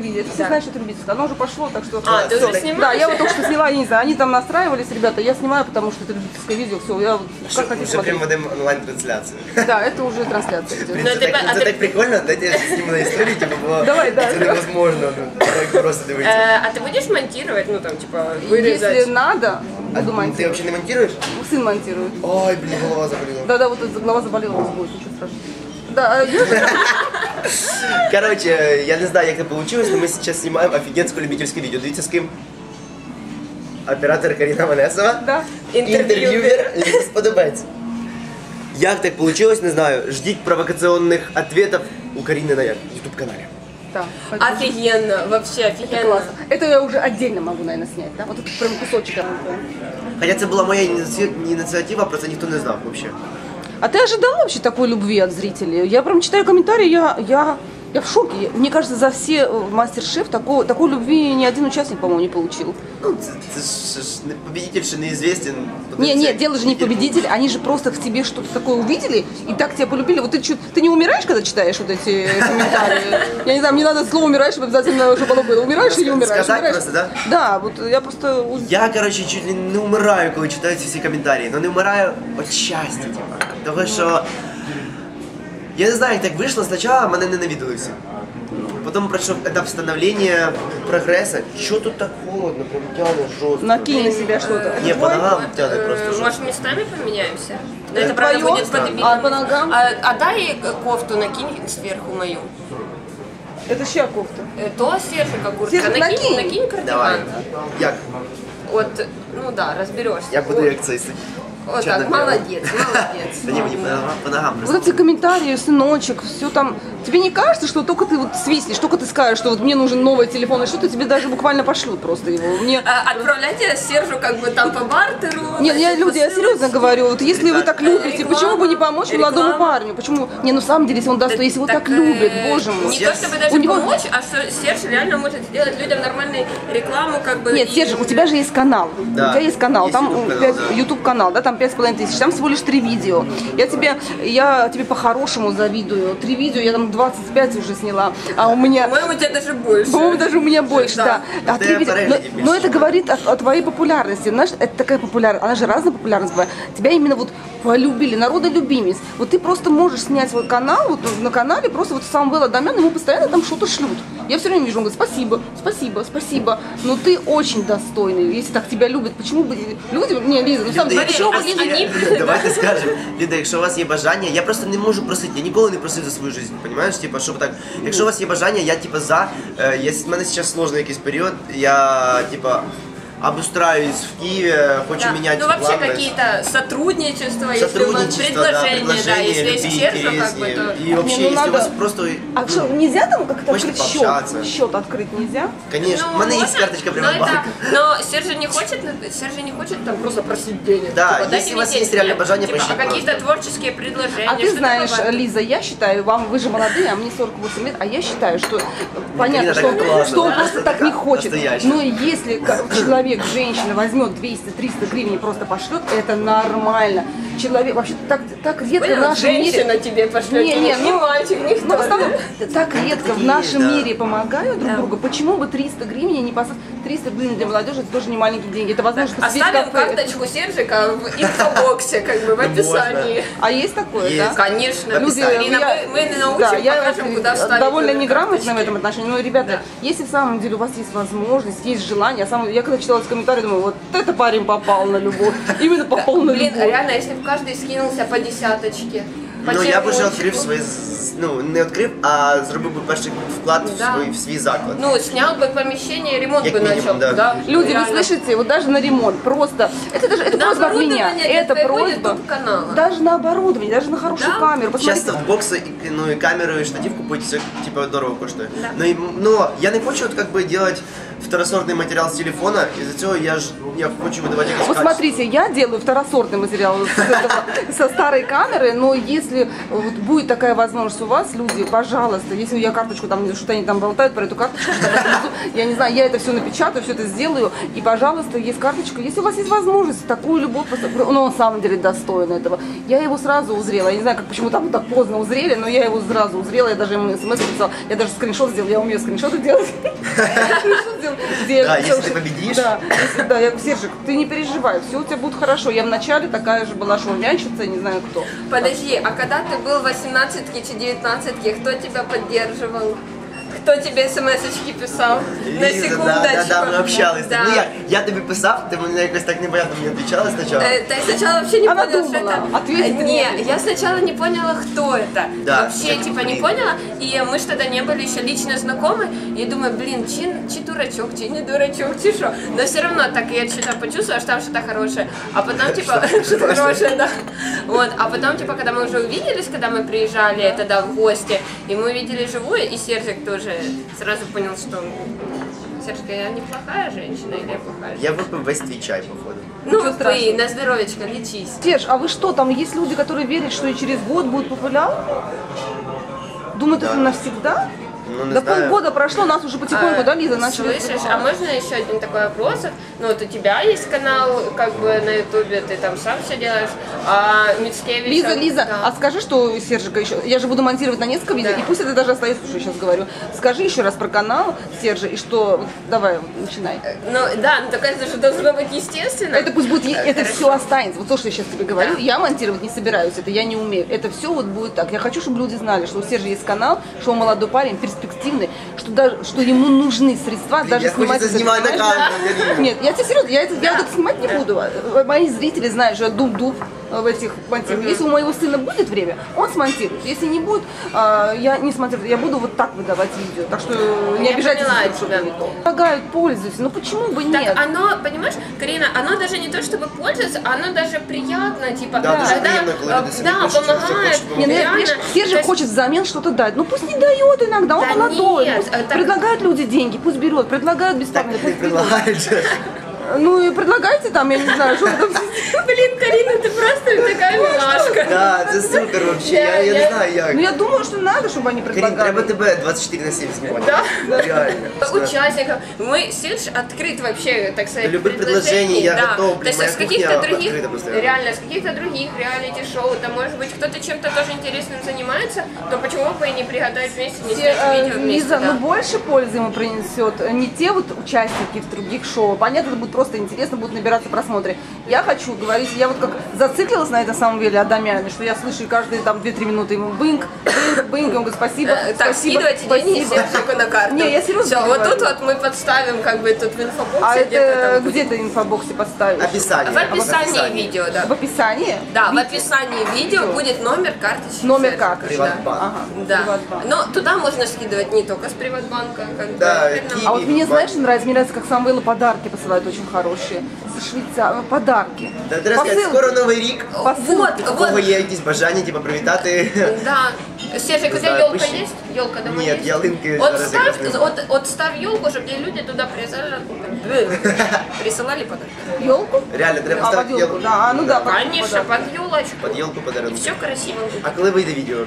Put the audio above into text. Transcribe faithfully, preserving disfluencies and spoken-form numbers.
видят. Все да. знают, что это любительское. Оно уже пошло, так что... А, ты уже снимаешь? Да, я вот только что сняла, я не знаю, они там настраивались, ребята, я снимаю, потому что это любительское видео, все, я как хотите смотреть. Уже прям онлайн-трансляцию. Да, это уже трансляция. Это так прикольно, да, я сниму на истории, типа, было невозможно. А ты будешь монтировать, ну там, типа, вырезать? Если надо, буду монтировать. Ты вообще не монтируешь? Сын монтирует. Ой, блин, голова заболела. Да-да, вот голова заболела, у нас будет, ничего страшного. Да. Короче, я не знаю, как это получилось, но мы сейчас снимаем офигенское любительское видео. Видите, с кем? Оператор Карина Аванесова. Да. Интервьюер Лиза сподобается. Як так получилось, не знаю. Ждите провокационных ответов у Карины на YouTube-канале. Да, офигенно, вообще офигенно. Это классно. Это я уже отдельно могу, наверное, снять, да? Вот этот прям кусочек. Хотя это была моя инициатива, просто никто не знал вообще. А ты ожидала вообще такой любви от зрителей? Я прям читаю комментарии, я, я, я в шоке. Мне кажется, за все Мастер Шеф такой, такой любви ни один участник, по-моему, не получил. Ну, победитель же неизвестен. Нет, нет, дело же не победитель, они же просто в тебе что-то такое увидели и так тебя полюбили. Вот ты, ты не умираешь, когда читаешь вот эти комментарии? Я не знаю, мне надо слово «умираешь», обязательно, чтобы оно было. Умираешь или не умираешь? Сказать просто, да? Да, вот я просто... Я, короче, чуть ли не умираю, когда читаю все комментарии, но не умираю от счастья. Того, що, я не знаю, як так вийшло, спочатку мене ненавиділи всі. Потім пройшов етап становлення, прогресу. Що тут так холодно, прям тягне жорстко. Накинь на себе щось. Ні, по ногам тягне просто жорстко. Може, містами поміняємося? Це правда буде по-дебільному. А по ногам? А дай кофту накинь зверху мою. Це ще кофта? То зверху, як куртка. Накинь кардиган. Як? От, ну да, розберешся. Я буду як цей сидіти. Вот так, молодец, молодец. Да не, по ногам просто. Вот эти комментарии, сыночек, все там. Тебе не кажется, что только ты вот свистнешь, только ты скажешь, что вот мне нужен новый телефон, и что-то тебе даже буквально пошлют просто его. Мне... А, отправляйте Сержу как бы там по бартеру. Нет, я, люди, я серьезно говорю, вот если вы так любите, реклама, почему бы не помочь молодому парню? Почему? Не, ну в самом деле, если он даст, да, если его так, так любит, э, боже мой. Не Серж... то, чтобы даже у него... помочь, а что Серж реально может сделать людям нормальную рекламу, как бы. Нет, и... Сержик, у тебя же есть канал, да. У тебя есть канал, есть там YouTube-канал, да, там пять с половиной тысяч, там всего лишь три видео. Я тебе, я тебе по-хорошему завидую. Три видео, я там двадцать пять уже сняла. А у меня... По-моему, у тебя даже больше. По-моему, даже у меня больше, да. да. А три видео... но, но это говорит о, о твоей популярности. Знаешь, это такая популярность, она же разная популярность бывает. Тебя именно вот полюбили, народолюбимец. Вот ты просто можешь снять свой канал, вот на канале просто вот Самвела Дамяна, ему постоянно там что-то шлют. Я все время вижу, он говорит, спасибо, спасибо, спасибо. Но ты очень достойный, если так тебя любят. Почему бы люди... Не, Лиза, ну сам... Давайте скажем, Ліда, якщо у вас є бажання, я просто не можу просити, я ніколи не просив за свою життя, розумієш, типа, щоб так, якщо у вас є бажання, я типа за, в мене зараз складний якийсь період, я типа обустраиваюсь в Киеве, хочу да. менять. Ну вообще какие-то сотрудничества, сотрудничество, если предложения, да, да, если есть сердце, как бы, то... И вообще, ну, ну, если у вас просто... А что, нельзя там как-то открыть счет? Счет открыть нельзя? Конечно, ну, у меня есть карточка Приватбанка. Но, но Сержа не хочет, Сержа не хочет там просто просить денег. Да, типа, если у вас есть реальное бажание, типа, а какие-то творческие предложения. А ты знаешь, Лиза, я считаю, вам, вы же молодые, а мне сорок восемь лет, а я считаю, что понятно, что он просто так не хочет. Но если человек, женщина возьмет двести-триста гривен и просто пошлет, это нормально. Человек, вообще так, так редко Блин, в нашем женщина мире... тебе пошлет, не, не, не мальчик, никто. Ну, в основном, так редко в нашем да. мире помогают друг да. другу, почему бы триста гривен не послать? триста гривен для молодежи это тоже не маленькие деньги. Это возможно, так, оставим карточку Сержика в инфобоксе, как бы, в описании. А есть такое, да? Конечно. Люди, мы научим, покажем, куда вставить. Я довольно неграмотна в этом отношении, но, ребята, если в самом деле у вас есть возможность, есть желание, я когда читала комментарии, думаю, вот это парень попал на любовь. Именно попал на любовь. Блин, реально, если бы каждый скинулся по десяточке. Ну, я б уже открив свої, ну, не открив, а зробив би перший вклад в свій заклад. Ну, зняв би поміщення і ремонт би почав. Люди, ви слышите, вот даже на ремонт, просто, это просьба от меня, это просьба, даже на оборудование, даже на хорошую камеру. Сейчас софтбоксы, ну, и камеру, и штатив купить, все, типа, дорого коштует. Но я не хочу, вот, как бы, делать второсортный материал с телефона, из-за чего я, я хочу выдавать качество. Вот смотрите, я делаю второсортный материал со старой камеры, но если будет такая возможность у вас, люди, пожалуйста, если я карточку там, что-то они там болтают про эту карточку, я не знаю, я это все напечатаю, все это сделаю, и, пожалуйста, есть карточка, если у вас есть возможность, такую любовь, но он на самом деле достоин этого. Я его сразу узрела, я не знаю, как, почему там так поздно узрели, но я его сразу узрела, я даже ему смс писала, я даже скриншот сделала, я умею скриншоты делать. Да, если ты победишь. Да, я говорю, Сержик, ты не переживай, все у тебя будет хорошо. Я вначале такая же была шоунянщица, не знаю кто. Подожди, а когда ты был восемнадцатке, девятнадцатке, кто тебя поддерживал? Кто тебе смс-очки писал? Лиза, на секундочку. Да, да, да, мы общались. Да. Ну, я, я тебе писал, ты мне как-то так непонятно мне отвечала сначала. Э, ты сначала вообще не Она понял, думала. Что это... Ответь не, мне. Я сначала не поняла, кто это. Да, вообще, типа, блин. не поняла. И мы же тогда не были еще лично знакомы. И думаю, блин, чи, чи дурачок, чи не дурачок, чи шо. Но все равно так я что-то почувствовала, что там что-то хорошее. А потом, типа, что-то хорошее, да. Вот, а потом, типа, когда мы уже увиделись, когда мы приезжали тогда в гости, и мы увидели живую, и Сержик тоже сразу понял, что Сержик, я неплохая женщина или я плохая женщина? Я выпью вести чай, походу. Ну, выпей, на здоровечко, лечись. Серж, а вы что, там есть люди, которые верят, что и через год будут популярны? Думают, да. это навсегда? Ну, да знаю. полгода прошло, нас уже потихоньку, а, да, Лиза, начали. Слышишь, а можно еще один такой вопрос? Ну вот у тебя есть канал, как бы, на ютубе, ты там сам все делаешь, а Мицкевич... Лиза, Лиза, да. а скажи, что Сержика еще... Я же буду монтировать на несколько видео, да. и пусть это даже остается, что я сейчас говорю. Скажи еще раз про канал Сержи, и что... Давай, начинай. Ну, да, ну так это же должно быть естественно. Это пусть будет... Это Хорошо. все останется. Вот то, что я сейчас тебе говорю, да. я монтировать не собираюсь, это я не умею. Это все вот будет так. Я хочу, чтобы люди знали, что у Сержи есть канал, что он молодой парень, перспективный, что, даже, что ему нужны средства, Блин, даже я снимать... Я снимать на камеру. Нет, я тебе серьезно, я, я да. так снимать не буду. Мои зрители знают, что я дуб-дуб в этих монтирую. Если у моего сына будет время, он смонтирует. Если не будет, я не смонтирую. Я буду вот так выдавать видео. Так что не я обижайтесь, что не то. Помогают, пользуются. Ну почему бы нет? Так оно, понимаешь, Карина, оно даже не то, чтобы пользоваться, оно даже приятно, типа... Да, да, приятно, когда, говорит, да хочешь, помогает. Не, реально, Сержик есть... хочет взамен что-то дать. Ну пусть не дает иногда, он да молодой. Нет, так... Предлагают люди деньги, пусть берет. Предлагают бесплатно. Так пусть предлагают. Ну и предлагайте там, я не знаю, что там. Блин, Карина, ты просто такая милашка. Да, ты супер вообще, я не знаю, я... Ну я думаю, что надо, чтобы они предлагали. Карина, треба тебе двадцать четыре на семь снимать. Да? Реально. Участников. Мы, Серж, открыт вообще, так сказать, любых предложений, я готов, блин, моя кухня открыта просто. Реально, с каких-то других реалити-шоу, там, может быть, кто-то чем-то тоже интересным занимается, то почему бы и не приготовить вместе, не снять видео вместе. Лиза, ну больше пользы ему принесет не те вот участники в других шоу, понятно, будет просто интересно, будут набираться просмотры. Я хочу говорить, я вот как зациклилась на этом самом деле Адамяне, что я слышу каждые там две-три минуты ему бинг, бинг, бинг, он говорит спасибо, спасибо, так, скидывайте деньги Сержику на карту. Не, я серьезно Все, вот тут вот мы подставим, как бы, тут в инфобоксе. А это где-то в инфобоксе подставишь? Описание. В описании видео, да. В описании? Да, в описании видео будет номер карточки. Номер карточки. Приватбанк. Да. Но туда можно скидывать не только с Приватбанка. А вот мне, знаешь, нравится, мне нравится, как Самвелу подарки посылают очень хорошие, со Швейцарии, подарки. Да, ты рассказывай, скоро Новый рік. Вот, вот. Є якісь бажання, типа, привітати. Да. Сержик, у тебя елка есть? Елка дома Нет, есть? ялинки. Вот ставь, от, отставь елку, чтобы люди туда присылали, присылали подарки. Елку? Реально, треба поставить елку. Да, ну да, конечно, под елочку. Под елку подарок. И все красиво. А когда выйдет видео?